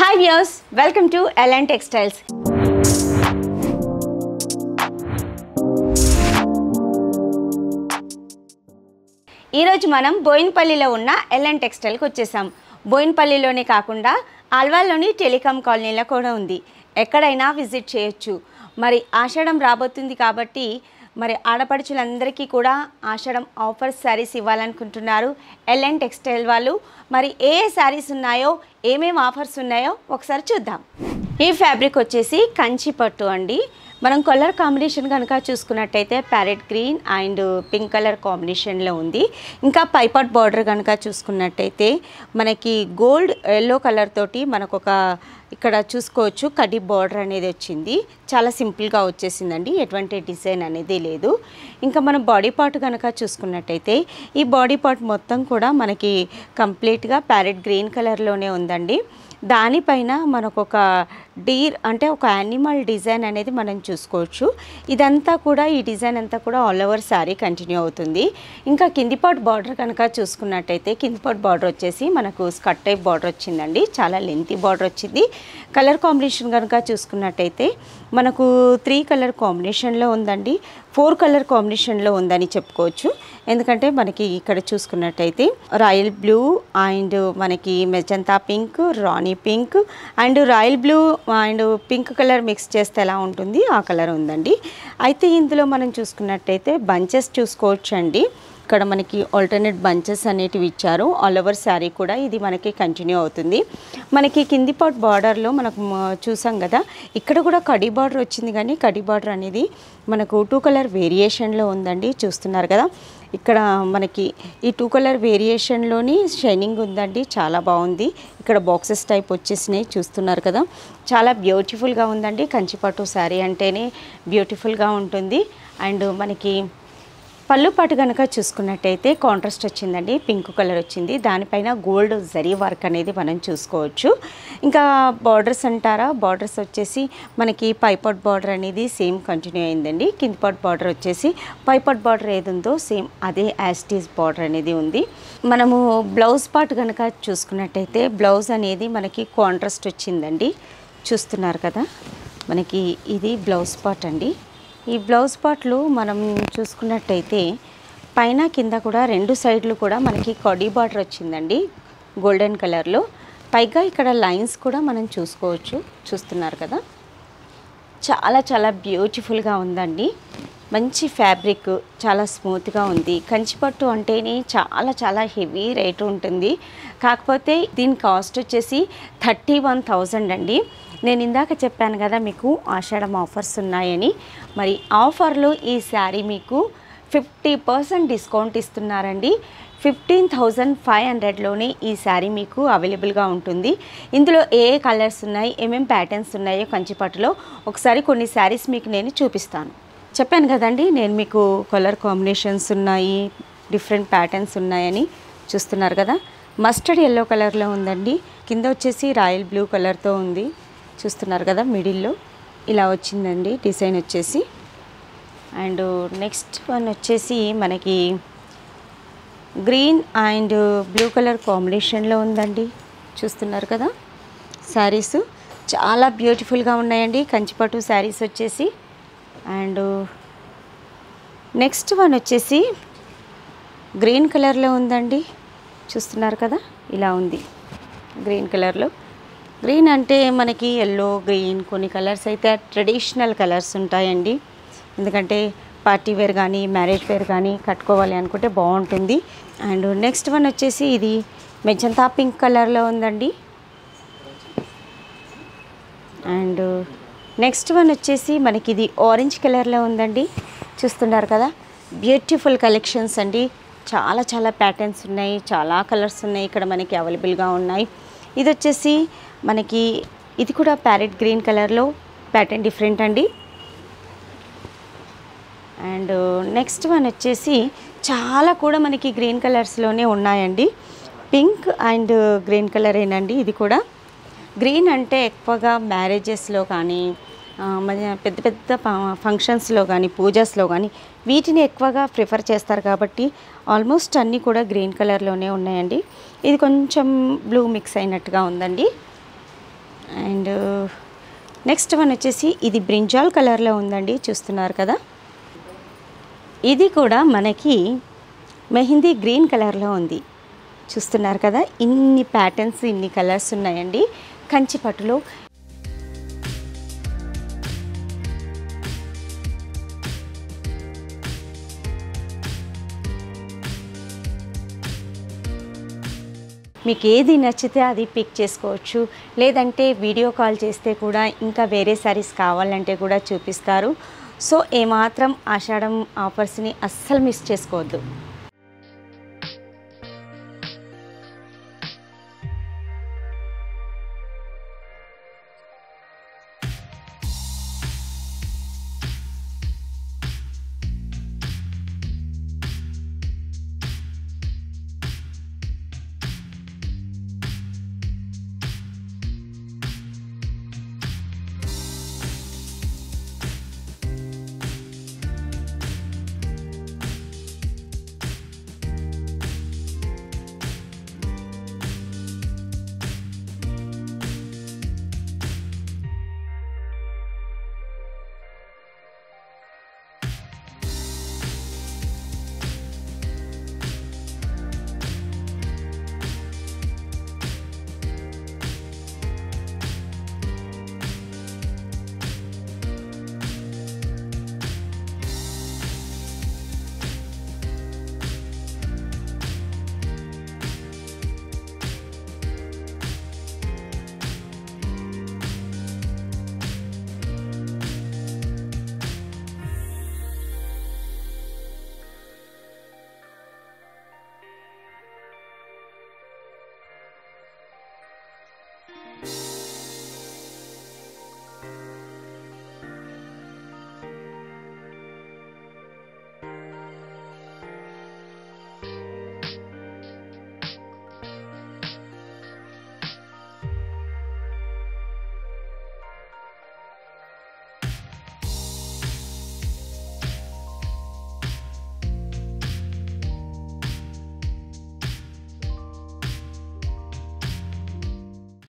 Hi viewers, welcome to LN Textiles. ఈరోజు మనం బోయిన్పల్లిలో ఉన్న LN Textile కు వచ్చేసాం. బోయిన్పల్లిలోనే కాకుండా ఆల్వాలోని టెలికాం కాలనీలో కూడా ఉంది. ఎక్కడైనా విజిట్ చేయొచ్చు. మరి ఆషాడం రాబోతుంది కాబట్టి మరి ఆడపడుచులందరికీ కూడా ఆషాడం ఆఫర్ శారీస్ ఇవ్వాలనుకుంటున్నారు LN టెక్స్టైల్ వాళ్ళు. మరి ఏ శారీస్ ఉన్నాయో, ఏమేమి ఆఫర్స్ ఉన్నాయో ఒకసారి చూద్దాం. ఈ ఫ్యాబ్రిక్ వచ్చేసి కంచిపట్టు అండి. మనం కలర్ కాంబినేషన్ కనుక చూసుకున్నట్టయితే parrot green and pink colour కాంబినేషన్లో ఉంది. ఇంకా పైపాట్ బార్డర్ కనుక చూసుకున్నట్టయితే మనకి గోల్డ్ ఎల్లో కలర్ తోటి మనకు ఒక ఇక్కడ చూసుకోవచ్చు కడి బార్డర్ అనేది వచ్చింది. చాలా సింపుల్గా వచ్చేసిందండి, ఎటువంటి డిజైన్ అనేది లేదు. ఇంకా మనం బాడీ పార్ట్ కనుక చూసుకున్నట్టయితే ఈ బాడీ పార్ట్ మొత్తం కూడా మనకి కంప్లీట్గా ప్యారెట్ గ్రీన్ కలర్లోనే ఉందండి. దానిపైన మనకు ఒక డీర్ అంటే ఒక యానిమల్ డిజైన్ అనేది మనం చూసుకోవచ్చు. ఇదంతా కూడా ఈ డిజైన్ అంతా కూడా ఆల్ ఓవర్ శారీ కంటిన్యూ అవుతుంది. ఇంకా కింది పార్ట్ బార్డర్ కనుక చూసుకున్నట్టయితే కింది పార్ట్ బార్డర్ వచ్చేసి మనకు స్కర్ట్ టైప్ బార్డర్ వచ్చిందండి. చాలా లెంతీ బార్డర్ వచ్చింది. కలర్ కాంబినేషన్ కనుక చూసుకున్నట్టయితే మనకు 3 కలర్ కాంబినేషన్లో ఉందండి, 4 కలర్ కాంబినేషన్లో ఉందని చెప్పుకోవచ్చు. ఎందుకంటే మనకి ఇక్కడ చూసుకున్నట్టయితే రాయల్ బ్లూ అండ్ మనకి magenta pink, rani pink and royal blue and pink colour mix చేస్తే ఎలా ఉంటుంది ఆ కలర్ ఉందండి. అయితే ఇందులో మనం చూసుకున్నట్టయితే బంచెస్ చూసుకోవచ్చండి. ఇక్కడ మనకి ఆల్టర్నేట్ బంచెస్ అనేటివి ఇచ్చారు. ఆల్ ఓవర్ శారీ కూడా ఇది మనకి కంటిన్యూ అవుతుంది. మనకి కింది పార్ట్ బార్డర్లో మనకు చూసాం కదా, ఇక్కడ కూడా కడి బార్డర్ వచ్చింది. కానీ కడి బార్డర్ అనేది మనకు 2 కలర్ వేరియేషన్లో ఉందండి. చూస్తున్నారు కదా, ఇక్కడ మనకి ఈ 2 కలర్ వేరియేషన్లోని షైనింగ్ ఉందండి. చాలా బాగుంది. ఇక్కడ బాక్సెస్ టైప్ వచ్చేసినాయి, చూస్తున్నారు కదా. చాలా బ్యూటిఫుల్గా ఉందండి. కంచిపట్టు శారీ అంటేనే బ్యూటిఫుల్గా ఉంటుంది. అండ్ మనకి పళ్ళు పాటు కనుక చూసుకున్నట్టయితే కాంట్రాస్ట్ వచ్చిందండి, పింక్ కలర్ వచ్చింది. దానిపైన గోల్డ్ జరీ వర్క్ అనేది మనం చూసుకోవచ్చు. ఇంకా బార్డర్స్ అంటారా, బార్డర్స్ వచ్చేసి మనకి పైపాట్ బార్డర్ అనేది సేమ్ కంటిన్యూ అయిందండి. కింది పాట్ బార్డర్ వచ్చేసి పైపాట్ బార్డర్ ఏది ఉందో సేమ్ అదే యాస్టీస్ బార్డర్ అనేది ఉంది. మనము బ్లౌజ్ పార్ట్ కనుక చూసుకున్నట్టయితే బ్లౌజ్ అనేది మనకి కాంట్రాస్ట్ వచ్చిందండి. చూస్తున్నారు కదా, మనకి ఇది బ్లౌజ్ పార్ట్ అండి. ఈ బ్లౌజ్ పార్ట్లో మనం చూసుకున్నట్టయితే పైన కింద కూడా 2 సైడ్లు కూడా మనకి కడి బార్డర్ వచ్చిందండి, గోల్డెన్ కలర్లో. పైగా ఇక్కడ లైన్స్ కూడా మనం చూసుకోవచ్చు. చూస్తున్నారు కదా, చాలా చాలా బ్యూటిఫుల్గా ఉందండి. మంచి ఫ్యాబ్రిక్, చాలా స్మూత్గా ఉంది. కంచిపట్టు అంటేనే చాలా చాలా హెవీ రేట్ ఉంటుంది. కాకపోతే దీని కాస్ట్ వచ్చేసి 31,000 అండి. నేను ఇందాక చెప్పాను కదా మీకు ఆషాఢం ఆఫర్స్ ఉన్నాయని. మరి ఆఫర్లో ఈ శారీ మీకు 50% డిస్కౌంట్ ఇస్తున్నారండి. 15,500లోనే ఈ శారీ మీకు అవైలబుల్గా ఉంటుంది. ఇందులో ఏ కలర్స్ ఉన్నాయి, ఏమేమి ప్యాటర్న్స్ ఉన్నాయో కంచిపట్టులో ఒకసారి కొన్ని శారీస్ మీకు నేను చూపిస్తాను. చెప్పాను కదండి నేను మీకు కలర్ కాంబినేషన్స్ ఉన్నాయి, డిఫరెంట్ ప్యాటర్న్స్ ఉన్నాయని. చూస్తున్నారు కదా, మస్టర్డ్ ఎల్లో కలర్లో ఉందండి. కింద వచ్చేసి రాయల్ బ్లూ కలర్తో ఉంది. చూస్తున్నారు కదా, మిడిల్లో ఇలా వచ్చిందండి డిజైన్ వచ్చేసి. అండ్ నెక్స్ట్ వన్ వచ్చేసి మనకి గ్రీన్ అండ్ బ్లూ కలర్ కాంబినేషన్లో ఉందండి. చూస్తున్నారు కదా, శారీస్ చాలా బ్యూటిఫుల్గా ఉన్నాయండి కంచిపట్టు శారీస్ వచ్చేసి. అండ్ నెక్స్ట్ వన్ వచ్చేసి గ్రీన్ కలర్లో ఉందండి. చూస్తున్నారు కదా, ఇలా ఉంది గ్రీన్ కలర్లో. గ్రీన్ అంటే మనకి ఎల్లో, గ్రీన్, కొన్ని కలర్స్ అయితే ట్రెడిషనల్ కలర్స్ ఉంటాయండి. ఎందుకంటే పార్టీ వేర్ కానీ మ్యారేజ్ వేర్ కానీ కట్టుకోవాలి అనుకుంటే బాగుంటుంది. అండ్ నెక్స్ట్ వన్ వచ్చేసి ఇది మెజంతా పింక్ కలర్లో ఉందండి. అండ్ నెక్స్ట్ వన్ వచ్చేసి మనకి ఇది ఆరెంజ్ కలర్లో ఉందండి. చూస్తున్నారు కదా, బ్యూటిఫుల్ కలెక్షన్స్ అండి. చాలా చాలా ప్యాటర్న్స్ ఉన్నాయి, చాలా కలర్స్ ఉన్నాయి ఇక్కడ మనకి అవైలబుల్గా ఉన్నాయి. ఇది వచ్చేసి మనకి ఇది కూడా ప్యారెట్ గ్రీన్ కలర్లో, ప్యాటర్న్ డిఫరెంట్ అండి. అండ్ నెక్స్ట్ వన్ వచ్చేసి చాలా కూడా మనకి గ్రీన్ కలర్స్లోనే ఉన్నాయండి. పింక్ అండ్ గ్రీన్ కలర్ ఏనండి. ఇది కూడా గ్రీన్ అంటే ఎక్కువగా మ్యారేజెస్లో కానీ పెద్ద పెద్ద ఫంక్షన్స్లో కానీ పూజస్లో కానీ వీటిని ఎక్కువగా ప్రిఫర్ చేస్తారు కాబట్టి ఆల్మోస్ట్ అన్నీ కూడా గ్రీన్ కలర్లోనే ఉన్నాయండి. ఇది కొంచెం బ్లూ మిక్స్ అయినట్టుగా ఉందండి. And next one వచ్చేసి ఇది బ్రింజాల్ కలర్ లో ఉందండి చూస్తున్నారు కదా ఇది కూడా మనకి మెహందీ గ్రీన్ కలర్ లో ఉంది చూస్తున్నారు కదా ఇన్ని ప్యాటర్న్స్ ఇన్ని కలర్స్ ఉన్నాయండి కంచి పట్టులో మీకు ఏది నచ్చితే అది పిక్ చేసుకోవచ్చు లేదంటే వీడియో కాల్ చేస్తే కూడా ఇంకా వేరే సారీస్ కావాలంటే కూడా చూపిస్తారు సో ఏ మాత్రం ఆషాడం ఆఫర్స్ ని అస్సలు మిస్ చేసుకోవద్దు